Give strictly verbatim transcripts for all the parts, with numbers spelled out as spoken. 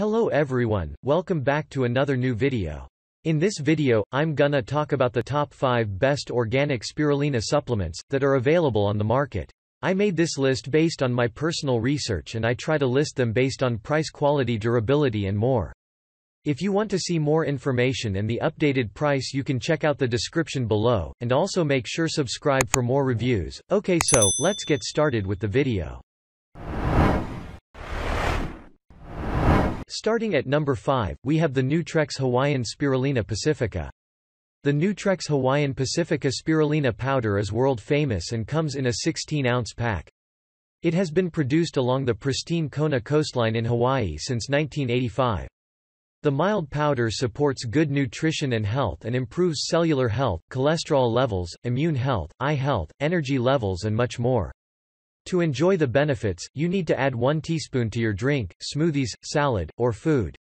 Hello everyone, welcome back to another new video. In this video, I'm gonna talk about the top five best organic spirulina supplements that are available on the market. I made this list based on my personal research and I try to list them based on price, quality, durability and more. If you want to see more information and the updated price, you can check out the description below, and also make sure subscribe for more reviews. Okay, so let's get started with the video. Starting at number five, we have the Nutrex Hawaiian Spirulina Pacifica. The Nutrex Hawaiian Pacifica Spirulina powder is world famous and comes in a sixteen ounce pack. It has been produced along the pristine Kona coastline in Hawaii since nineteen eighty-five. The mild powder supports good nutrition and health and improves cellular health, cholesterol levels, immune health, eye health, energy levels and much more. To enjoy the benefits, you need to add one teaspoon to your drink, smoothies, salad, or food.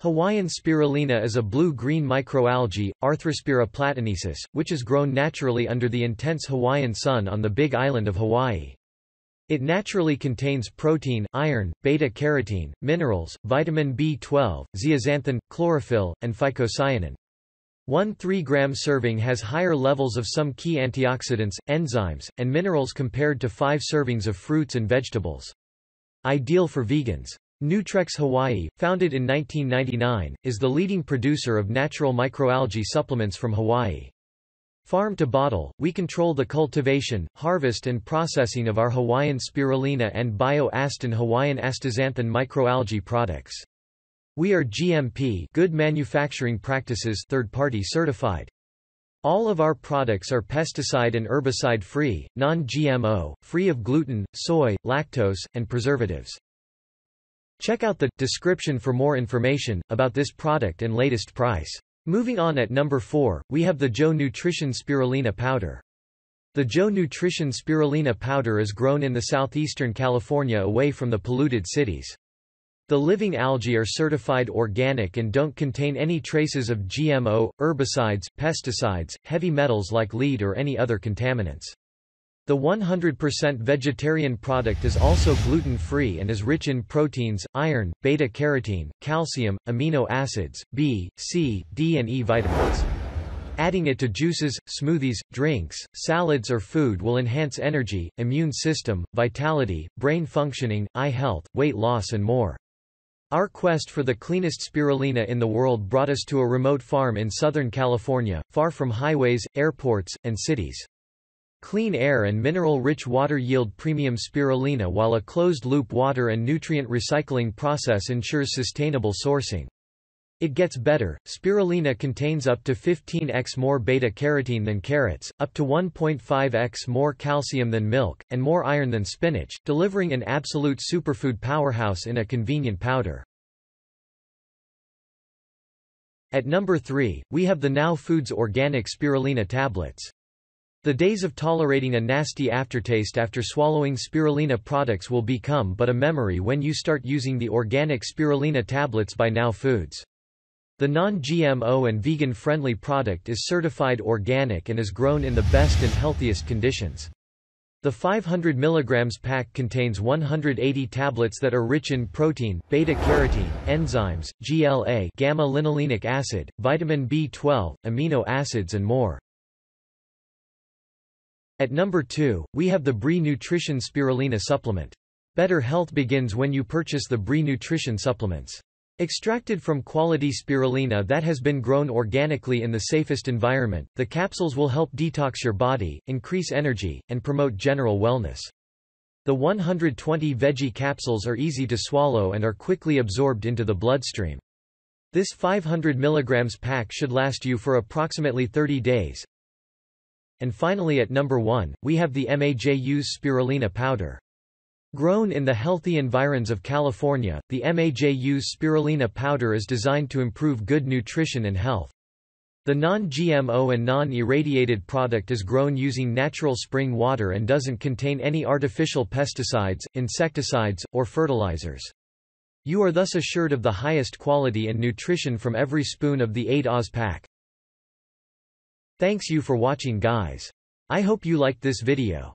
Hawaiian spirulina is a blue-green microalgae, Arthrospira platensis, which is grown naturally under the intense Hawaiian sun on the Big Island of Hawaii. It naturally contains protein, iron, beta-carotene, minerals, vitamin B twelve, zeaxanthin, chlorophyll, and phycocyanin. One three gram serving has higher levels of some key antioxidants, enzymes, and minerals compared to five servings of fruits and vegetables. Ideal for vegans. Nutrex Hawaii, founded in nineteen ninety-nine, is the leading producer of natural microalgae supplements from Hawaii. Farm to bottle, we control the cultivation, harvest and processing of our Hawaiian spirulina and BioAstin Hawaiian astaxanthin microalgae products. We are G M P, Good Manufacturing Practices third-party certified. All of our products are pesticide and herbicide free, non G M O, free of gluten, soy, lactose, and preservatives. Check out the description for more information about this product and latest price. Moving on at number four, we have the Zhou Nutrition Spirulina Powder. The Zhou Nutrition Spirulina Powder is grown in the southeastern California away from the polluted cities. The living algae are certified organic and don't contain any traces of G M O, herbicides, pesticides, heavy metals like lead or any other contaminants. The one hundred percent vegetarian product is also gluten-free and is rich in proteins, iron, beta-carotene, calcium, amino acids, B, C, D and E vitamins. Adding it to juices, smoothies, drinks, salads or food will enhance energy, immune system, vitality, brain functioning, eye health, weight loss and more. Our quest for the cleanest spirulina in the world brought us to a remote farm in Southern California, far from highways, airports, and cities. Clean air and mineral-rich water yield premium spirulina, while a closed-loop water and nutrient recycling process ensures sustainable sourcing. It gets better. Spirulina contains up to fifteen x more beta-carotene than carrots, up to one point five x more calcium than milk, and more iron than spinach, delivering an absolute superfood powerhouse in a convenient powder. At number three, we have the Now Foods Organic Spirulina Tablets. The days of tolerating a nasty aftertaste after swallowing spirulina products will become but a memory when you start using the organic spirulina tablets by Now Foods. The non G M O and vegan-friendly product is certified organic and is grown in the best and healthiest conditions. The five hundred milligram pack contains one hundred eighty tablets that are rich in protein, beta-carotene, enzymes, G L A, gamma-linolenic acid, vitamin B twelve, amino acids and more. At number two, we have the B R I Nutrition Spirulina Supplement. Better health begins when you purchase the B R I Nutrition supplements. Extracted from quality spirulina that has been grown organically in the safest environment, the capsules will help detox your body, increase energy, and promote general wellness. The one hundred twenty veggie capsules are easy to swallow and are quickly absorbed into the bloodstream. This five hundred milligram pack should last you for approximately thirty days. And finally at number one, we have the M A J U's Spirulina Powder. Grown in the healthy environs of California, the M A J U's spirulina powder is designed to improve good nutrition and health. The non G M O and non-irradiated product is grown using natural spring water and doesn't contain any artificial pesticides, insecticides, or fertilizers. You are thus assured of the highest quality and nutrition from every spoon of the eight ounce pack. Thanks you for watching, guys. I hope you liked this video.